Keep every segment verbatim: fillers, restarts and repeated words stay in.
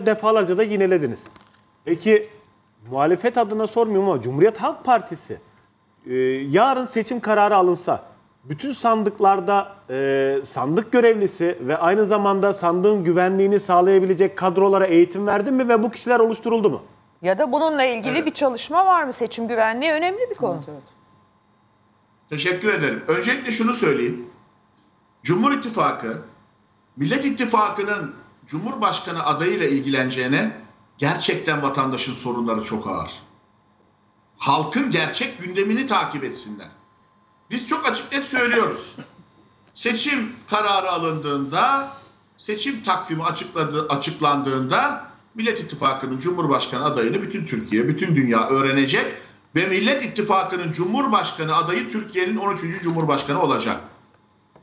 Defalarca da yinelediniz. Peki muhalefet adına sormuyorum ama Cumhuriyet Halk Partisi e, yarın seçim kararı alınsa bütün sandıklarda e, sandık görevlisi ve aynı zamanda sandığın güvenliğini sağlayabilecek kadrolara eğitim verdin mi ve bu kişiler oluşturuldu mu? Ya da bununla ilgili evet. bir çalışma var mı? Seçim güvenliği önemli bir konu. Evet, evet. Teşekkür ederim. Öncelikle şunu söyleyeyim. Cumhur İttifakı, Millet İttifakı'nın Cumhurbaşkanı adayıyla ilgileneceğine gerçekten vatandaşın sorunları çok ağır. Halkın gerçek gündemini takip etsinler. Biz çok açık net söylüyoruz. Seçim kararı alındığında, seçim takvimi açıklandığında Millet İttifakı'nın Cumhurbaşkanı adayını bütün Türkiye, bütün dünya öğrenecek ve Millet İttifakı'nın Cumhurbaşkanı adayı Türkiye'nin on üçüncü Cumhurbaşkanı olacak.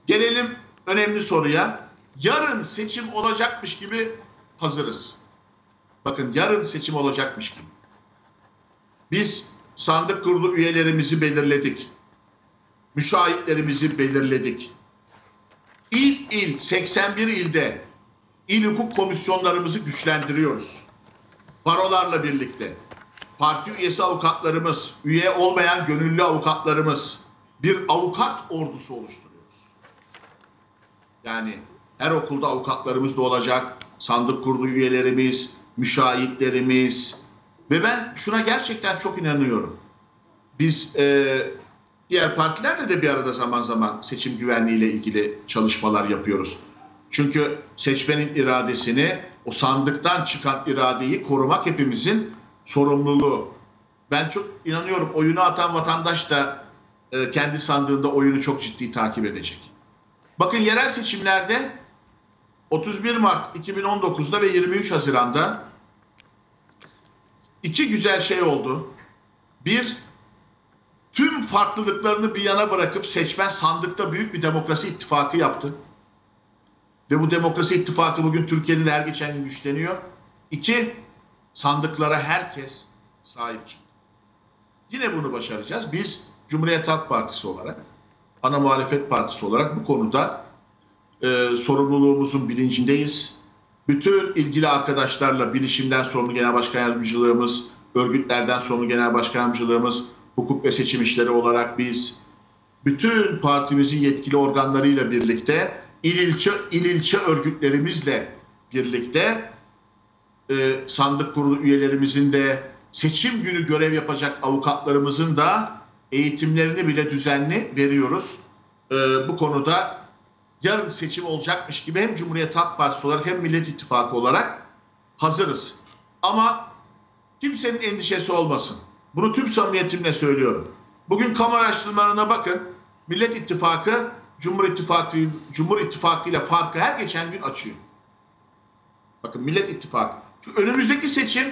Gelelim önemli soruya. Yarın seçim olacakmış gibi hazırız. Bakın yarın seçim olacakmış gibi. Biz sandık kurulu üyelerimizi belirledik. Müşahitlerimizi belirledik. İl il seksen bir ilde il hukuk komisyonlarımızı güçlendiriyoruz. Barolarla birlikte. Parti üyesi avukatlarımız, üye olmayan gönüllü avukatlarımız bir avukat ordusu oluşturuyoruz. Yani her okulda avukatlarımız da olacak, sandık kurulu üyelerimiz, müşahitlerimiz ve ben şuna gerçekten çok inanıyorum. Biz e, diğer partilerle de bir arada zaman zaman seçim güvenliğiyle ilgili çalışmalar yapıyoruz. Çünkü seçmenin iradesini, o sandıktan çıkan iradeyi korumak hepimizin sorumluluğu. Ben çok inanıyorum oyunu atan vatandaş da e, kendi sandığında oyunu çok ciddi takip edecek. Bakın yerel seçimlerde otuz bir Mart iki bin on dokuz'da ve yirmi üç Haziran'da iki güzel şey oldu. Bir, tüm farklılıklarını bir yana bırakıp seçmen sandıkta büyük bir demokrasi ittifakı yaptı. Ve bu demokrasi ittifakı bugün Türkiye'nin her geçen gün güçleniyor. İki, sandıklara herkes sahip çıktı. Yine bunu başaracağız. Biz Cumhuriyet Halk Partisi olarak, ana muhalefet partisi olarak bu konuda Ee, sorumluluğumuzun bilincindeyiz. Bütün ilgili arkadaşlarla, bilişimden sorumlu genel başkan yardımcılığımız, örgütlerden sorumlu genel başkan yardımcılığımız, hukuk ve seçim işleri olarak biz bütün partimizin yetkili organlarıyla birlikte, il ilçe, il ilçe örgütlerimizle birlikte e, sandık kurulu üyelerimizin de seçim günü görev yapacak avukatlarımızın da eğitimlerini bile düzenli veriyoruz. E, bu konuda yarın seçim olacakmış gibi hem Cumhuriyet Halk Partisi olarak hem Millet İttifakı olarak hazırız. Ama kimsenin endişesi olmasın. Bunu tüm samimiyetimle söylüyorum. Bugün kamu araştırmalarına bakın. Millet İttifakı, Cumhur İttifakı, Cumhur İttifakı ile farkı her geçen gün açıyor. Bakın Millet İttifakı. Çünkü önümüzdeki seçim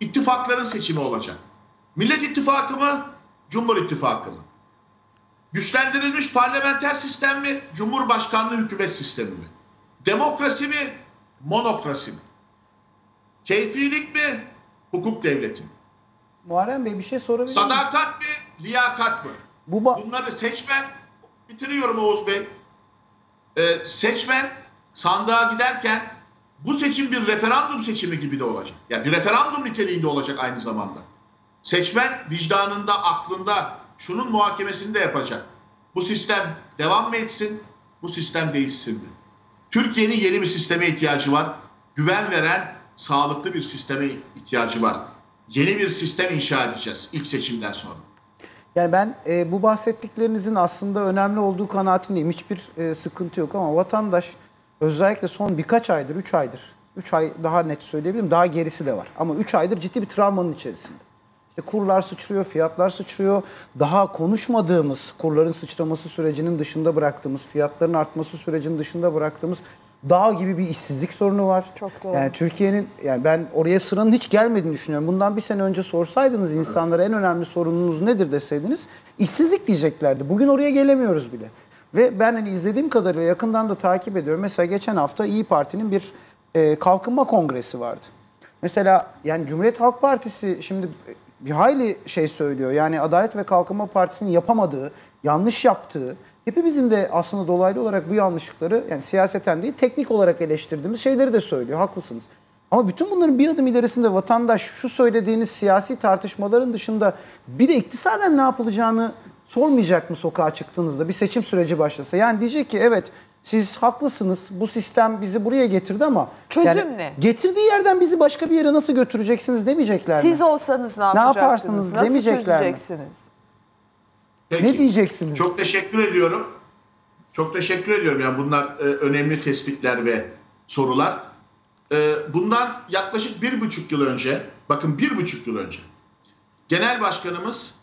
ittifakların seçimi olacak. Millet İttifakı mı, Cumhur İttifakı mı? Güçlendirilmiş parlamenter sistem mi, cumhurbaşkanlığı hükümet sistemi mi? Demokrasi mi, monokrasi mi? Keyfilik mi, hukuk devleti mi? Muharrem Bey bir şey sorabilir miyim? Sadakat mi, liyakat mı? Bu Bunları seçmen, bitiriyorum Oğuz Bey. Ee, seçmen sandığa giderken bu seçim bir referandum seçimi gibi de olacak. Yani bir referandum niteliğinde olacak aynı zamanda. Seçmen vicdanında, aklında şunun muhakemesini de yapacak. Bu sistem devam mı etsin, bu sistem değişsin mi? Türkiye'nin yeni bir sisteme ihtiyacı var. Güven veren, sağlıklı bir sisteme ihtiyacı var. Yeni bir sistem inşa edeceğiz ilk seçimden sonra. Yani ben e, bu bahsettiklerinizin aslında önemli olduğu kanaatindeyim. Hiçbir e, sıkıntı yok ama vatandaş özellikle son birkaç aydır, üç aydır, üç ay daha net söyleyebilirim, daha gerisi de var. Ama üç aydır ciddi bir travmanın içerisinde. Kurlar sıçrıyor, fiyatlar sıçrıyor. Daha konuşmadığımız, kurların sıçraması sürecinin dışında bıraktığımız, fiyatların artması sürecinin dışında bıraktığımız dağ gibi bir işsizlik sorunu var. Çok doğru. Yani Türkiye'nin, yani ben oraya sıranın hiç gelmediğini düşünüyorum. Bundan bir sene önce sorsaydınız insanlara en önemli sorununuz nedir deseydiniz, işsizlik diyeceklerdi. Bugün oraya gelemiyoruz bile. Ve ben hani izlediğim kadarıyla yakından da takip ediyorum. Mesela geçen hafta İyi Parti'nin bir e, kalkınma kongresi vardı. Mesela yani Cumhuriyet Halk Partisi şimdi bir hayli şey söylüyor. Yani Adalet ve Kalkınma Partisi'nin yapamadığı, yanlış yaptığı, hepimizin de aslında dolaylı olarak bu yanlışlıkları, yani siyaseten değil, teknik olarak eleştirdiğimiz şeyleri de söylüyor. Haklısınız. Ama bütün bunların bir adım ilerisinde vatandaş şu söylediğiniz siyasi tartışmaların dışında bir de iktisaden ne yapılacağını sormayacak mı sokağa çıktığınızda bir seçim süreci başlasa? Yani diyecek ki evet siz haklısınız, bu sistem bizi buraya getirdi ama çözüm yani, ne? Getirdiği yerden bizi başka bir yere nasıl götüreceksiniz demeyecekler mi? Siz olsanız ne, ne yaparsınız nasıl demeyecekler çözeceksiniz? Peki, ne diyeceksiniz? Çok teşekkür ediyorum. Çok teşekkür ediyorum. Yani bunlar e, önemli tespitler ve sorular. E, bundan yaklaşık bir buçuk yıl önce, bakın bir buçuk yıl önce Genel Başkanımız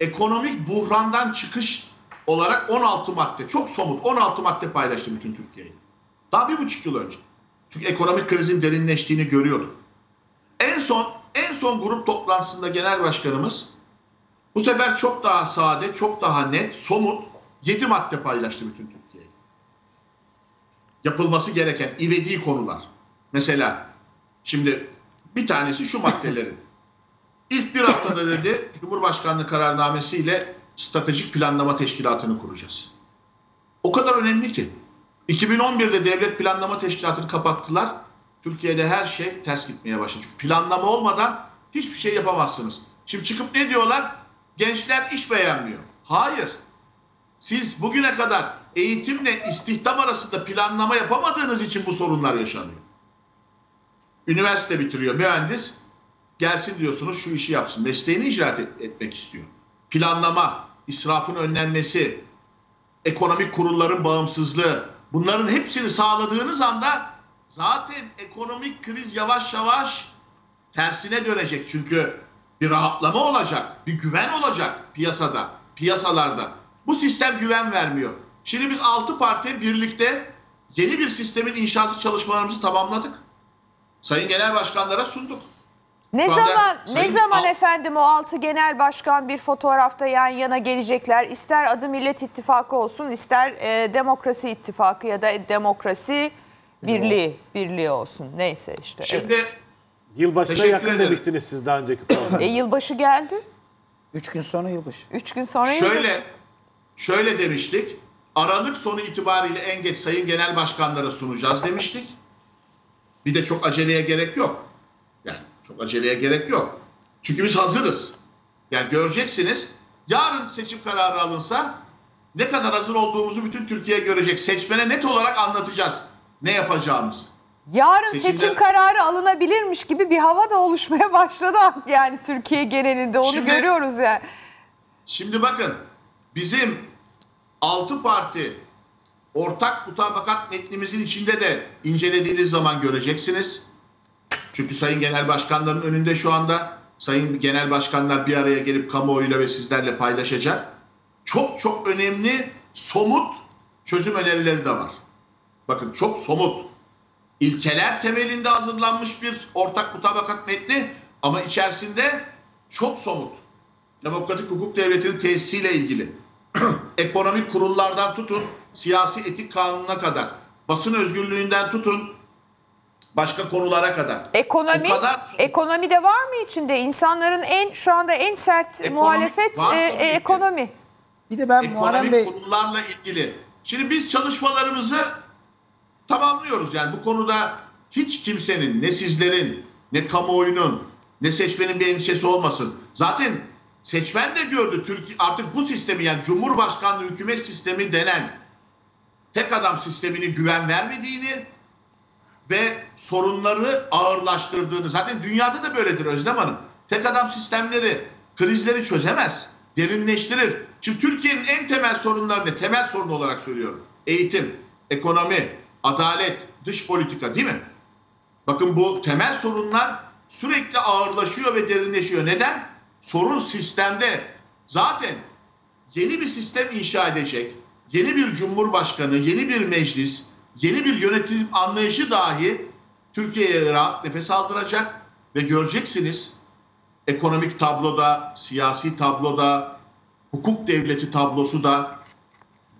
ekonomik buhrandan çıkış olarak on altı madde, çok somut on altı madde paylaştı bütün Türkiye'yi. Daha bir buçuk yıl önce. Çünkü ekonomik krizin derinleştiğini görüyorduk. En son, en son grup toplantısında Genel Başkanımız bu sefer çok daha sade, çok daha net, somut yedi madde paylaştı bütün Türkiye'ye. Yapılması gereken, ivediği konular. Mesela şimdi bir tanesi şu maddelerin. İlk bir haftada dedi Cumhurbaşkanlığı kararnamesiyle stratejik planlama teşkilatını kuracağız. O kadar önemli ki. iki bin on bir'de devlet planlama teşkilatını kapattılar. Türkiye'de her şey ters gitmeye başladı. Çünkü planlama olmadan hiçbir şey yapamazsınız. Şimdi çıkıp ne diyorlar? Gençler iş beğenmiyor. Hayır. Siz bugüne kadar eğitimle istihdam arasında planlama yapamadığınız için bu sorunlar yaşanıyor. Üniversite bitiriyor mühendis. Gelsin diyorsunuz şu işi yapsın. Mesleğini icra et, etmek istiyor. Planlama, israfın önlenmesi, ekonomik kurulların bağımsızlığı, bunların hepsini sağladığınız anda zaten ekonomik kriz yavaş yavaş tersine dönecek. Çünkü bir rahatlama olacak, bir güven olacak piyasada, piyasalarda. Bu sistem güven vermiyor. Şimdi biz altı parti birlikte yeni bir sistemin inşası çalışmalarımızı tamamladık. Sayın Genel Başkanlara sunduk. Ne Şu zaman ne zaman efendim o altı genel başkan bir fotoğrafta yan yana gelecekler? İster adı Millet İttifakı olsun, ister e, Demokrasi İttifakı ya da Demokrasi Birliği birliği olsun. Neyse işte. Şimdi evet. Yılbaşına yakın ederim demiştiniz siz daha önceki programda. E, yılbaşı geldi. Üç gün sonra yılbaşı. Üç gün sonra yılbaşı. Şöyle, şöyle demiştik. Aralık sonu itibariyle en geç sayın genel başkanlara sunacağız demiştik. Bir de çok aceleye gerek yok. Yani çok aceleye gerek yok. Çünkü biz hazırız. Yani göreceksiniz yarın seçim kararı alınsa ne kadar hazır olduğumuzu bütün Türkiye görecek. Seçmene net olarak anlatacağız ne yapacağımızı. Yarın Seçimler... seçim kararı alınabilirmiş gibi bir hava da oluşmaya başladı yani Türkiye genelinde onu şimdi, görüyoruz yani. Şimdi bakın bizim altı parti ortak mutabakat metnimizin içinde de incelediğiniz zaman göreceksiniz. Çünkü sayın genel başkanların önünde şu anda sayın genel başkanlar bir araya gelip kamuoyuyla ve sizlerle paylaşacak. Çok çok önemli somut çözüm önerileri de var. Bakın çok somut. İlkeler temelinde hazırlanmış bir ortak mutabakat metni ama içerisinde çok somut. Demokratik hukuk devletinin tesisiyle ilgili. Ekonomik kurullardan tutun, siyasi etik kanununa kadar. Basın özgürlüğünden tutun. Başka konulara kadar. Ekonomi, kadar ekonomi de var mı içinde? İnsanların en şu anda en sert ekonomi, muhalefet var, e, e, ekonomi. Bir de ben ekonomik Muharrem Bey... konularla ilgili. Şimdi biz çalışmalarımızı tamamlıyoruz. Yani bu konuda hiç kimsenin, ne sizlerin, ne kamuoyunun, ne seçmenin bir endişesi olmasın. Zaten seçmen de gördü Türkiye artık bu sistemi yani Cumhurbaşkanlığı hükümet sistemi denen tek adam sistemini güven vermediğini ve sorunları ağırlaştırdığını. Zaten dünyada da böyledir Özlem Hanım. Tek adam sistemleri, krizleri çözemez, derinleştirir. Şimdi Türkiye'nin en temel sorunlarını, temel sorun olarak söylüyorum. Eğitim, ekonomi, adalet, dış politika değil mi? Bakın bu temel sorunlar sürekli ağırlaşıyor ve derinleşiyor. Neden? Sorun sistemde. Zaten yeni bir sistem inşa edecek, yeni bir cumhurbaşkanı, yeni bir meclis, yeni bir yönetim anlayışı dahi Türkiye'ye rahat nefes aldıracak ve göreceksiniz ekonomik tabloda, siyasi tabloda, hukuk devleti tablosu da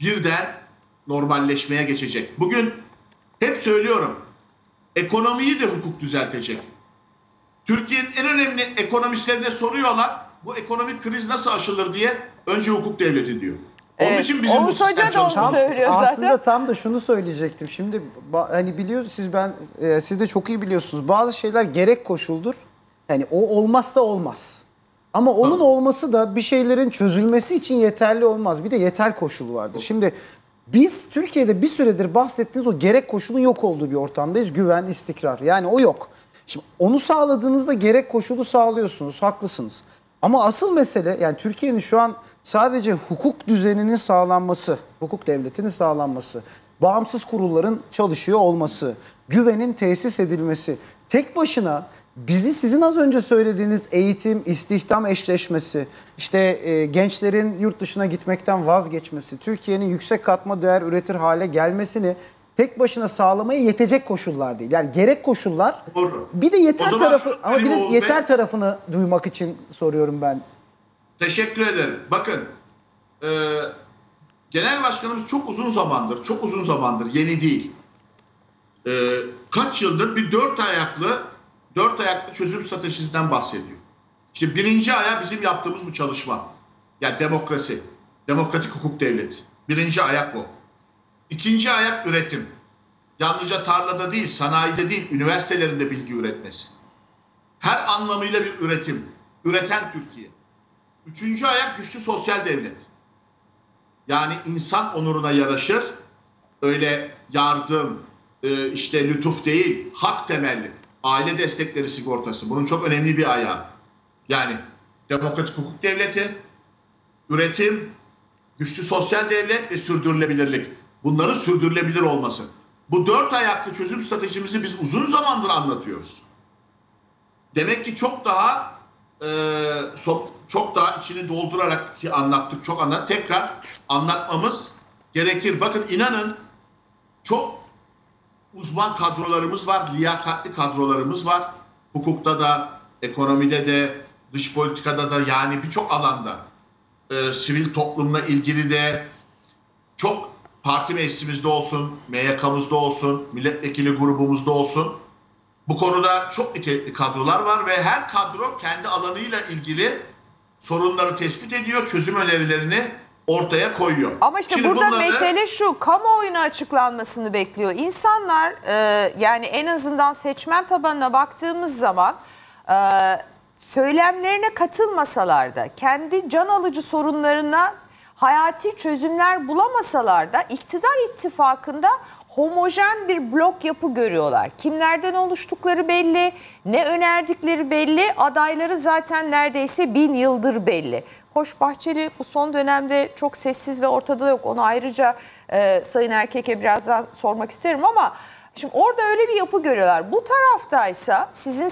birden normalleşmeye geçecek. Bugün hep söylüyorum ekonomiyi de hukuk düzeltecek. Türkiye'nin en önemli ekonomistlerine soruyorlar bu ekonomik kriz nasıl aşılır diye önce hukuk devleti diyor. Onun evet. için bizim Oğuz Hoca da onu söylüyor zaten. Aslında tam da şunu söyleyecektim. Şimdi hani biliyorsunuz siz ben e, siz de çok iyi biliyorsunuz. Bazı şeyler gerek koşuldur. Yani o olmazsa olmaz. Ama onun Hı. olması da bir şeylerin çözülmesi için yeterli olmaz. Bir de yeter koşulu vardır. Şimdi biz Türkiye'de bir süredir bahsettiğiniz o gerek koşulun yok olduğu bir ortamdayız. Güven, istikrar. Yani o yok. Şimdi onu sağladığınızda gerek koşulu sağlıyorsunuz. Haklısınız. Ama asıl mesele yani Türkiye'nin şu an sadece hukuk düzeninin sağlanması, hukuk devletinin sağlanması, bağımsız kurulların çalışıyor olması, güvenin tesis edilmesi, tek başına bizi sizin az önce söylediğiniz eğitim, istihdam eşleşmesi, işte e, gençlerin yurt dışına gitmekten vazgeçmesi, Türkiye'nin yüksek katma değer üretir hale gelmesini tek başına sağlamaya yetecek koşullar değil. Yani gerek koşullar. Doğru. Bir de yeter tarafı ama bir de yeter tarafını duymak için soruyorum ben. Teşekkür ederim. Bakın, e, genel başkanımız çok uzun zamandır, çok uzun zamandır yeni değil. E, kaç yıldır bir dört ayaklı dört ayaklı çözüm stratejisinden bahsediyor. İşte birinci ayağı bizim yaptığımız bu çalışma. Yani demokrasi, demokratik hukuk devleti. Birinci ayak o. İkinci ayak üretim. Yalnızca tarlada değil, sanayide değil, üniversitelerinde bilgi üretmesi. Her anlamıyla bir üretim. Üreten Türkiye. Üçüncü ayak güçlü sosyal devlet. Yani insan onuruna yaraşır. Öyle yardım, işte lütuf değil, hak temelli. Aile destekleri sigortası. Bunun çok önemli bir ayağı. Yani demokratik hukuk devleti, üretim, güçlü sosyal devlet ve sürdürülebilirlik. Bunların sürdürülebilir olması. Bu dört ayaklı çözüm stratejimizi biz uzun zamandır anlatıyoruz. Demek ki çok daha e, çok daha içini doldurarak ki anlattık, çok anlat tekrar anlatmamız gerekir. Bakın inanın çok uzman kadrolarımız var, liyakatli kadrolarımız var. Hukukta da, ekonomide de, dış politikada da yani birçok alanda. E, sivil toplumla ilgili de çok parti meclisimizde olsun, M Y K'mızda olsun, milletvekili grubumuzda olsun. Bu konuda çok nitelikli kadrolar var ve her kadro kendi alanıyla ilgili sorunları tespit ediyor, çözüm önerilerini ortaya koyuyor. Ama işte Şimdi burada bunları... mesele şu, kamuoyuna açıklanmasını bekliyor. İnsanlar e, yani en azından seçmen tabanına baktığımız zaman... E, söylemlerine katılmasalar da, kendi can alıcı sorunlarına... hayati çözümler bulamasalar da iktidar ittifakında homojen bir blok yapı görüyorlar. Kimlerden oluştukları belli, ne önerdikleri belli, adayları zaten neredeyse bin yıldır belli. Hoş Bahçeli bu son dönemde çok sessiz ve ortada yok. Onu ayrıca e, Sayın Erkek'e biraz daha sormak isterim ama şimdi orada öyle bir yapı görüyorlar. Bu taraftaysa sizin